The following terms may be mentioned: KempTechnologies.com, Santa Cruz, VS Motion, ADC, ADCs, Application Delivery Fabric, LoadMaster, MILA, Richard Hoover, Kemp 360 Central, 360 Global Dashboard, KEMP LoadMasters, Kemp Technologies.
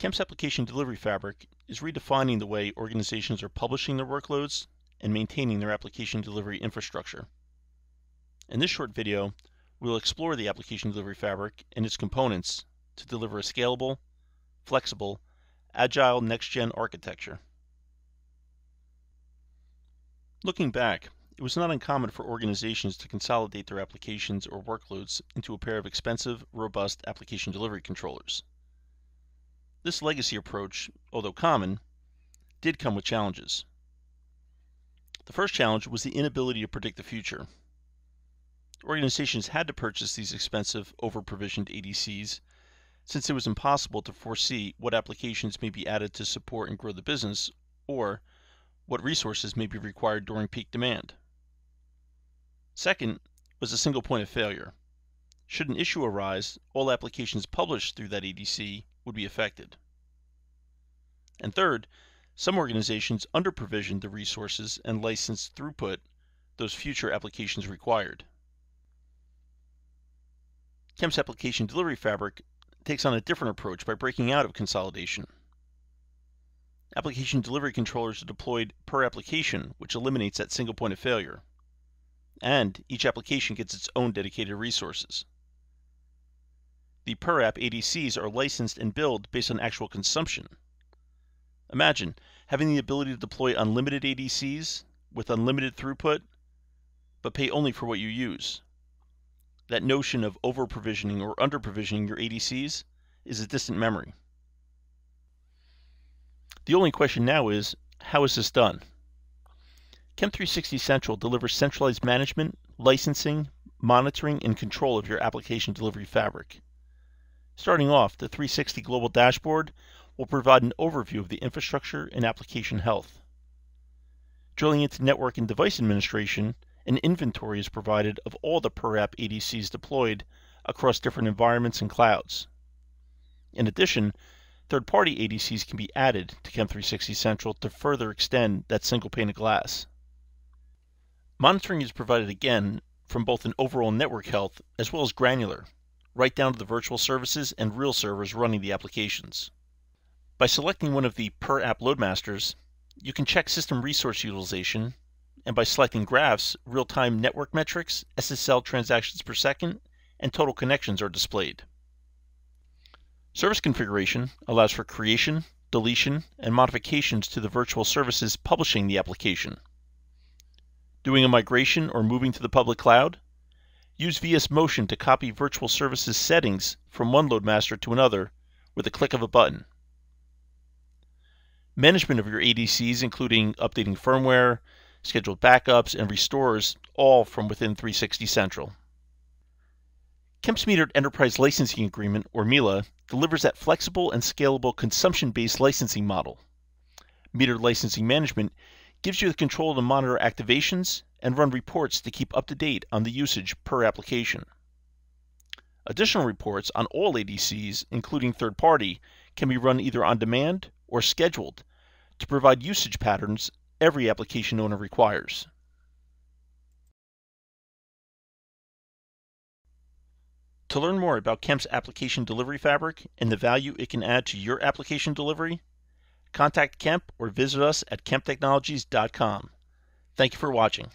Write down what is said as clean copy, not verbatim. Kemp's application delivery fabric is redefining the way organizations are publishing their workloads and maintaining their application delivery infrastructure. In this short video, we'll explore the application delivery fabric and its components to deliver a scalable, flexible, agile next-gen architecture. Looking back, it was not uncommon for organizations to consolidate their applications or workloads into a pair of expensive, robust application delivery controllers. This legacy approach, although common, did come with challenges. The first challenge was the inability to predict the future. Organizations had to purchase these expensive, over-provisioned ADCs since it was impossible to foresee what applications may be added to support and grow the business, or what resources may be required during peak demand. Second was a single point of failure. Should an issue arise, all applications published through that ADC would be affected. And third, some organizations under-provisioned the resources and licensed throughput those future applications required. Kemp's application delivery fabric takes on a different approach by breaking out of consolidation. Application delivery controllers are deployed per application, which eliminates that single point of failure. And each application gets its own dedicated resources. The per-app ADCs are licensed and billed based on actual consumption. Imagine having the ability to deploy unlimited ADCs with unlimited throughput, but pay only for what you use. That notion of over-provisioning or under-provisioning your ADCs is a distant memory. The only question now is, how is this done? Kemp 360 Central delivers centralized management, licensing, monitoring, and control of your application delivery fabric. Starting off, the 360 Global Dashboard will provide an overview of the infrastructure and application health. Drilling into network and device administration, an inventory is provided of all the per-app ADCs deployed across different environments and clouds. In addition, third-party ADCs can be added to Kemp 360 Central to further extend that single pane of glass. Monitoring is provided again from both an overall network health as well as granular, right down to the virtual services and real servers running the applications. By selecting one of the per-app LoadMasters, you can check system resource utilization, and by selecting graphs, real-time network metrics, SSL transactions per second, and total connections are displayed. Service configuration allows for creation, deletion, and modifications to the virtual services publishing the application. Doing a migration or moving to the public cloud? Use VS Motion to copy virtual services settings from one LoadMaster to another with a click of a button. Management of your ADCs, including updating firmware, scheduled backups, and restores, all from within 360 Central. Kemp's Metered Enterprise Licensing Agreement, or MILA, delivers that flexible and scalable consumption-based licensing model. Metered licensing management gives you the control to monitor activations and run reports to keep up to date on the usage per application. Additional reports on all ADCs, including third-party, can be run either on demand or scheduled to provide usage patterns every application owner requires. To learn more about Kemp's application delivery fabric and the value it can add to your application delivery, contact Kemp or visit us at KempTechnologies.com. Thank you for watching.